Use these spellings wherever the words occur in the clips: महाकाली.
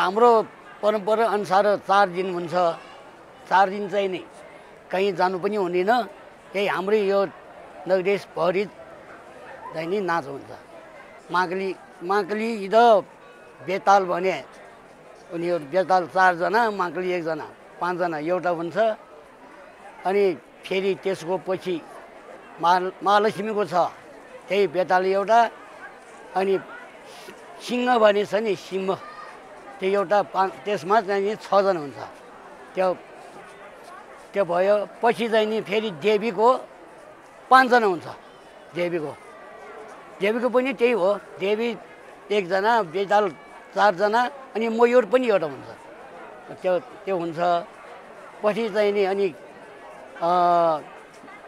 हाम्रो परम्परा अनुसार 4 दिन हुन्छ। 4 दिन चाहिँ नि कहीँ जानु पनि हुँदैन, यही हाम्रो यो नगरेशभरि चाहिँ नि नाच हुन्छ। महाकाली महाकाली इद बेताल भने उनीहरु बेताल 4 जना माक्ली 1 जना 5 जना एउटा हुन्छ। अनि फेरि त्यसको पछि महालक्ष्मी को छ त्यही बेताल एउटा, अनि सिंह भने छ नि सिंह त्यो एउटा, त्यसमा चाहिँ 6 जना हुन्छ। त्यो त्यो भयो। पछि चाहिँ नि फेरि देवी को 5 जना हुन्छ। देवी को पनि त्यही हो, देवी 1 जना, बेताल 4 जना, अनि मयूर पनि एउटा हुन्छ। त्यो त्यो हुन्छ। पछि चाहिँ नि अनि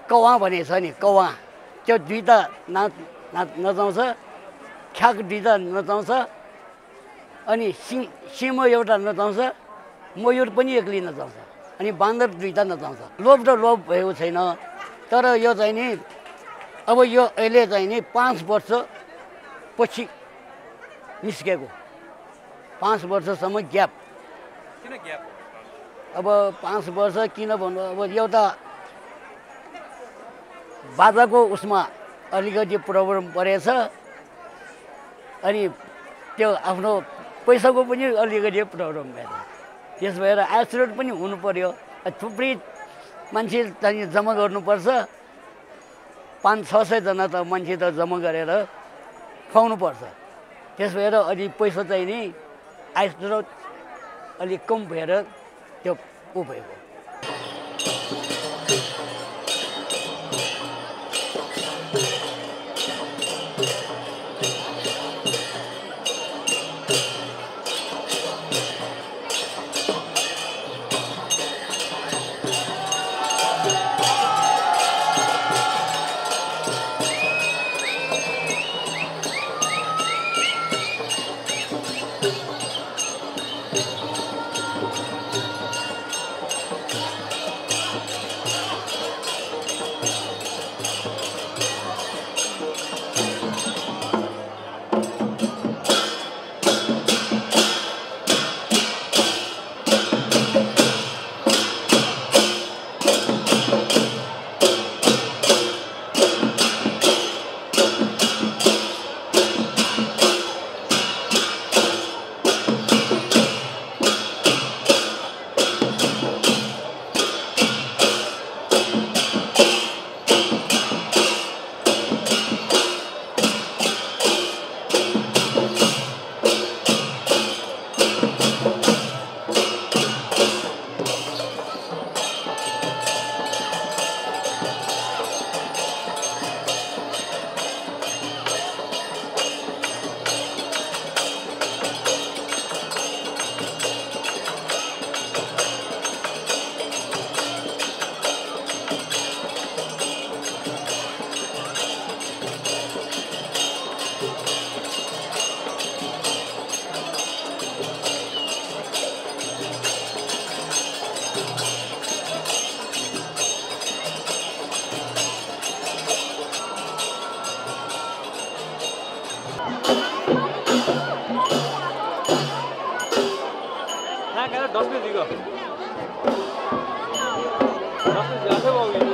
कौवा भने छ नि कौवा, त्यो दुईटा नचाउँछ, ख्याक दुईटा नचाउँछ, अनि सिंह एउटा नचाउँछ, मयूर पनि एक्लै नचाउँछ, अनि बान्दर दुईटा नचाउँछ। लोभ भएको छैन। तर यो चाहिँ नि अब यो अहिले चाहिँ नि 5 वर्ष पछि निस्केको, 5 वर्षसम्म ग्याप। किन ग्याप? अब 5 वर्ष किन भन्नु, अब एउटा बाजाको उसमा अलिकति प्रब्लम परेछ, अनि त्यो आफ्नो पैसाको पनि अलिकति प्रब्लम भएछ। त्यस भएर एसुरेट पनि हुनु पर्यो, थुप्रै मान्छे चाहिँ जम्मा गर्नुपर्छ। 500-600 जना त मान्छे त जम्मा गरेर खुवाउनुपर्छ। त्यस भएर अलि पैसा चाहिँ नि एसुरेट अलिक कम भएर त्यो ऊ भएको। डॉक्टर जी का